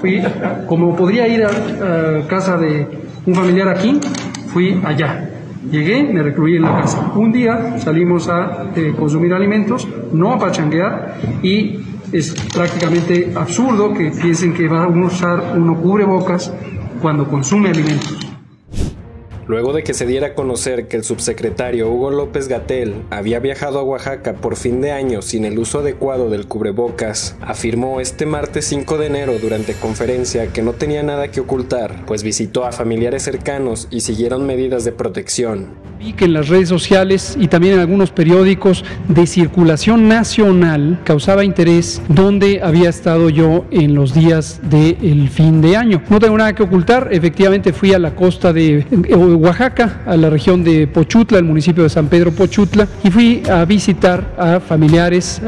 fui, como podría ir a casa de un familiar aquí, fui allá. Llegué, me recluí en la casa. Un día salimos a consumir alimentos, no a pachanguear, y es prácticamente absurdo que piensen que va a usar uno cubrebocas cuando consume alimentos. Luego de que se diera a conocer que el subsecretario Hugo López-Gatell había viajado a Oaxaca por fin de año sin el uso adecuado del cubrebocas, afirmó este martes 5 de enero durante conferencia que no tenía nada que ocultar, pues visitó a familiares cercanos y siguieron medidas de protección. Vi que en las redes sociales y también en algunos periódicos de circulación nacional causaba interés dónde había estado yo en los días del fin de año. No tengo nada que ocultar, efectivamente fui a la costa de Oaxaca, a la región de Pochutla, al municipio de San Pedro Pochutla, y fui a visitar a familiares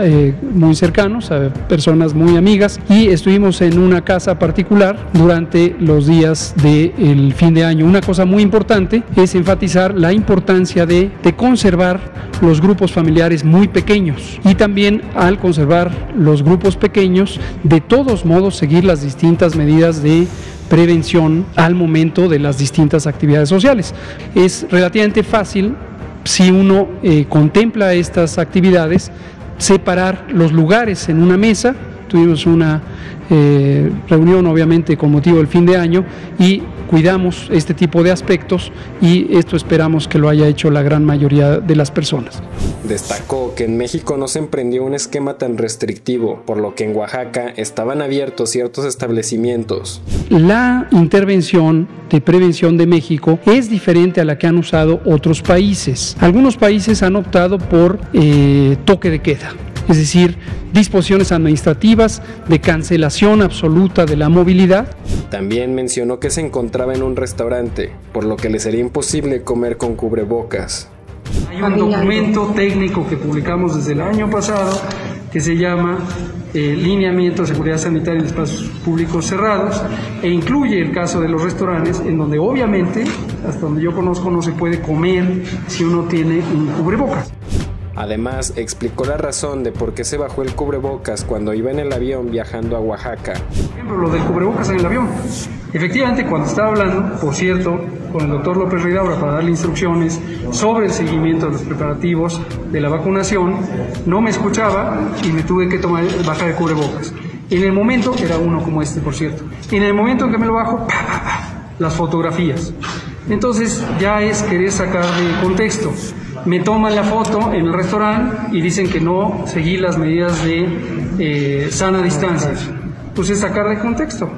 muy cercanos, a personas muy amigas, y estuvimos en una casa particular durante los días del fin de año. Una cosa muy importante es enfatizar la importancia de conservar los grupos familiares muy pequeños, y también, al conservar los grupos pequeños, de todos modos seguir las distintas medidas de prevención al momento de las distintas actividades sociales. Es relativamente fácil, si uno contempla estas actividades, separar los lugares en una mesa. Tuvimos una reunión, obviamente, con motivo del fin de año, y cuidamos este tipo de aspectos, y esto esperamos que lo haya hecho la gran mayoría de las personas. Destacó que en México no se emprendió un esquema tan restrictivo, por lo que en Oaxaca estaban abiertos ciertos establecimientos. La intervención de prevención de México es diferente a la que han usado otros países. Algunos países han optado por toque de queda, es decir, disposiciones administrativas de cancelación absoluta de la movilidad. También mencionó que se encontraba en un restaurante, por lo que le sería imposible comer con cubrebocas. Hay un documento técnico que publicamos desde el año pasado que se llama Lineamiento de Seguridad Sanitaria en Espacios Públicos Cerrados, e incluye el caso de los restaurantes, en donde obviamente, hasta donde yo conozco, no se puede comer si uno tiene un cubrebocas. Además, explicó la razón de por qué se bajó el cubrebocas cuando iba en el avión viajando a Oaxaca. Por ejemplo, lo del cubrebocas en el avión. Efectivamente, cuando estaba hablando, por cierto, con el doctor López Ridaura para darle instrucciones sobre el seguimiento de los preparativos de la vacunación, no me escuchaba y me tuve que bajar el cubrebocas. En el momento, era uno como este, por cierto, en el momento en que me lo bajo, las fotografías. Entonces, ya es querer sacar de contexto. Me toman la foto en el restaurante y dicen que no seguí las medidas de sana distancia. Pues es sacar de contexto.